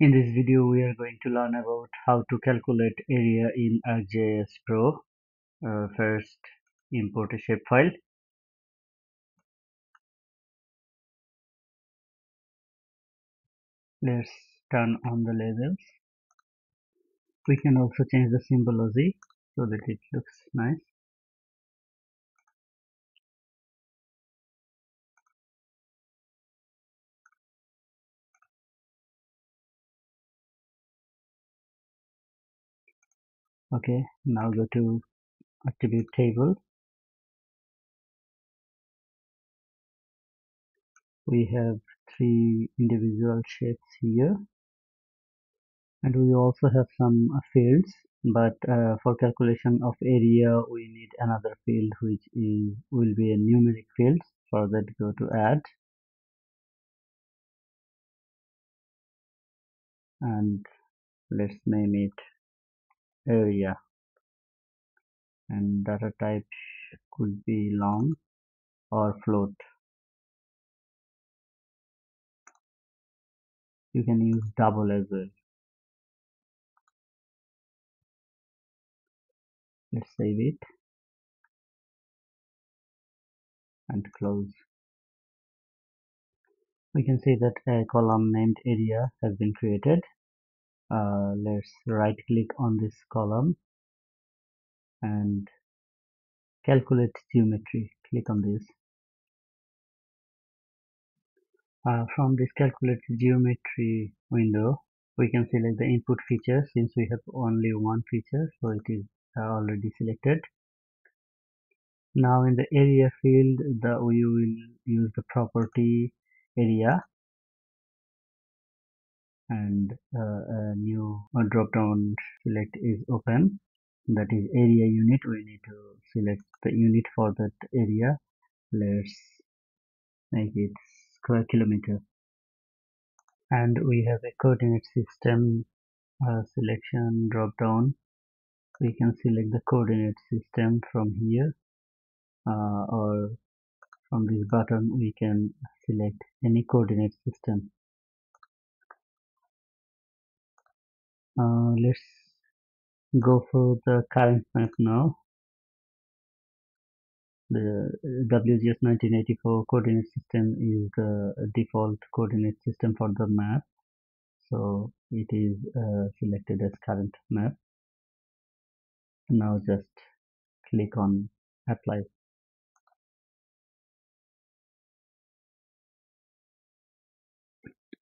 In this video we are going to learn about how to calculate area in ArcGIS Pro. First import a shapefile. Let's turn on the labels. We can also change the symbology so that it looks nice. Okay, now go to attribute table. We have three individual shapes here, and we also have some fields, but for calculation of area we need another field which will be a numeric field. For that, go to add and let's name it area, and data type could be long or float. You can use double as well. Let's save it and close. We can see that a column named area has been created. Let's right click on this column and calculate geometry. Click on this. From this calculate geometry window we can select the input feature. Since we have only one feature, so it is already selected. Now in the area field we will use the property area, and a new drop down select is open, that is area unit. We need to select the unit for that area. Let's make it square kilometer, and we have a coordinate system selection drop down. We can select the coordinate system from here, or from this button we can select any coordinate system. Let's go for the current map now. The WGS 1984 coordinate system is the default coordinate system for the map, so it is selected as current map. Now just click on apply.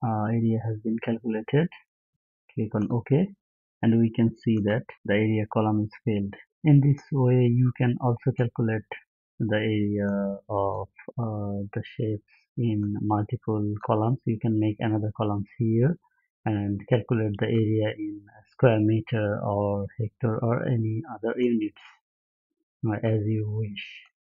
Area has been calculated. Click on OK, and we can see that the area column is filled. In this way you can also calculate the area of the shapes in multiple columns. You can make another column here and calculate the area in square meter or hectare or any other units as you wish.